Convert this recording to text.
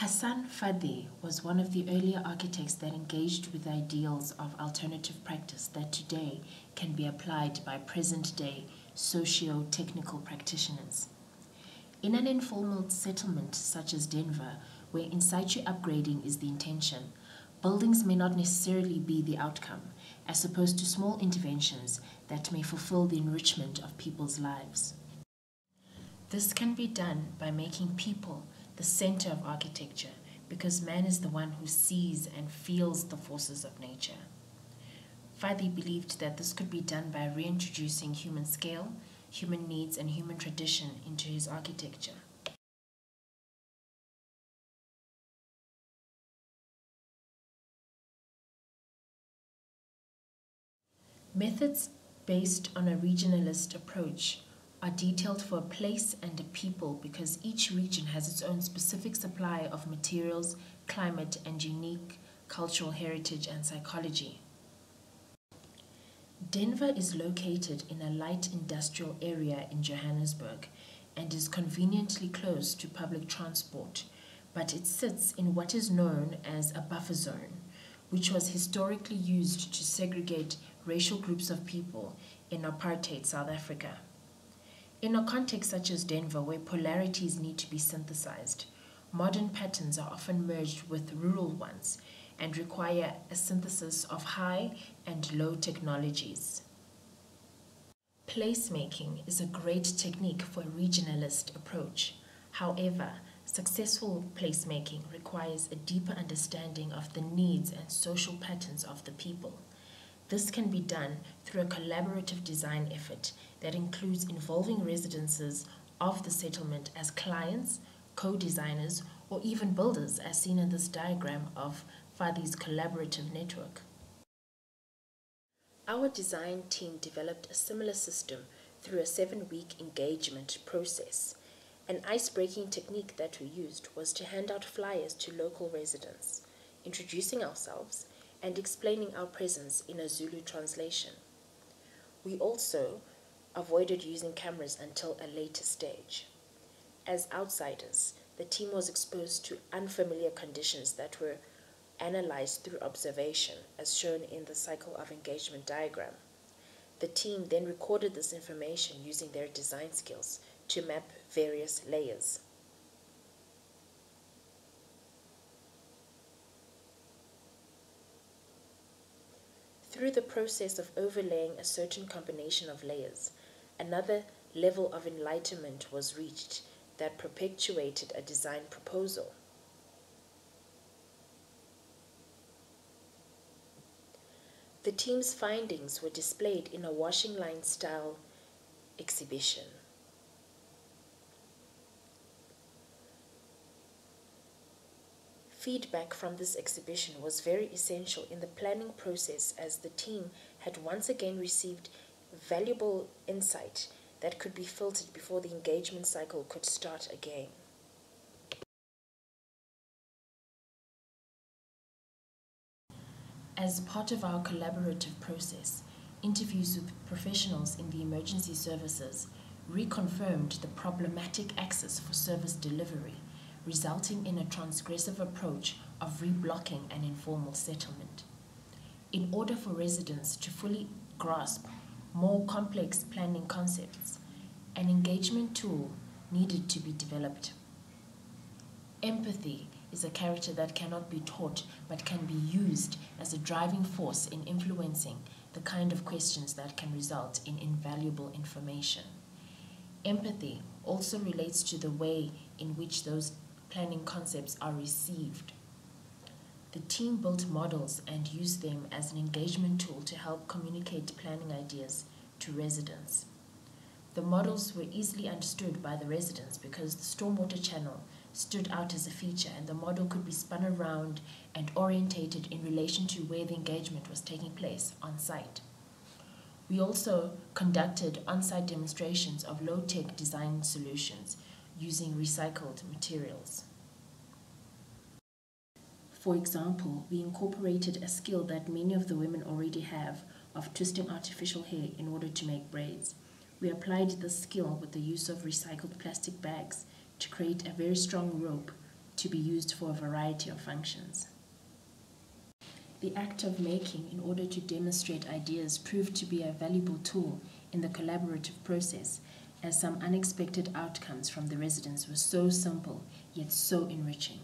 Hassan Fathy was one of the earlier architects that engaged with ideals of alternative practice that today can be applied by present-day socio-technical practitioners. In an informal settlement such as Denver, where in situ upgrading is the intention, buildings may not necessarily be the outcome, as opposed to small interventions that may fulfill the enrichment of people's lives. This can be done by making people the center of architecture, because man is the one who sees and feels the forces of nature. Fathy believed that this could be done by reintroducing human scale, human needs, and human tradition into his architecture. Methods based on a regionalist approach are detailed for a place and a people because each region has its own specific supply of materials, climate, and unique cultural heritage and psychology. Denver is located in a light industrial area in Johannesburg and is conveniently close to public transport, but it sits in what is known as a buffer zone, which was historically used to segregate racial groups of people in apartheid South Africa. In a context such as Denver, where polarities need to be synthesized, modern patterns are often merged with rural ones and require a synthesis of high and low technologies. Placemaking is a great technique for a regionalist approach. However, successful placemaking requires a deeper understanding of the needs and social patterns of the people. This can be done through a collaborative design effort that includes involving residents of the settlement as clients, co-designers, or even builders, as seen in this diagram of Fathy's collaborative network. Our design team developed a similar system through a 7-week engagement process. An ice-breaking technique that we used was to hand out flyers to local residents, introducing ourselves and explaining our presence in a Zulu translation. We also avoided using cameras until a later stage. As outsiders, the team was exposed to unfamiliar conditions that were analyzed through observation, as shown in the cycle of engagement diagram. The team then recorded this information using their design skills to map various layers. Through the process of overlaying a certain combination of layers, another level of enlightenment was reached that perpetuated a design proposal. The team's findings were displayed in a washing line style exhibition. Feedback from this exhibition was very essential in the planning process, as the team had once again received valuable insight that could be filtered before the engagement cycle could start again. As part of our collaborative process, interviews with professionals in the emergency services reconfirmed the problematic axis for service delivery, resulting in a transgressive approach of reblocking an informal settlement. In order for residents to fully grasp more complex planning concepts, an engagement tool needed to be developed. Empathy is a character that cannot be taught but can be used as a driving force in influencing the kind of questions that can result in invaluable information. Empathy also relates to the way in which those planning concepts are received. The team built models and used them as an engagement tool to help communicate planning ideas to residents. The models were easily understood by the residents because the stormwater channel stood out as a feature, and the model could be spun around and orientated in relation to where the engagement was taking place on site. We also conducted on-site demonstrations of low-tech design solutions using recycled materials. For example, we incorporated a skill that many of the women already have of twisting artificial hair in order to make braids. We applied this skill with the use of recycled plastic bags to create a very strong rope to be used for a variety of functions. The act of making in order to demonstrate ideas proved to be a valuable tool in the collaborative process, as some unexpected outcomes from the residents were so simple yet so enriching.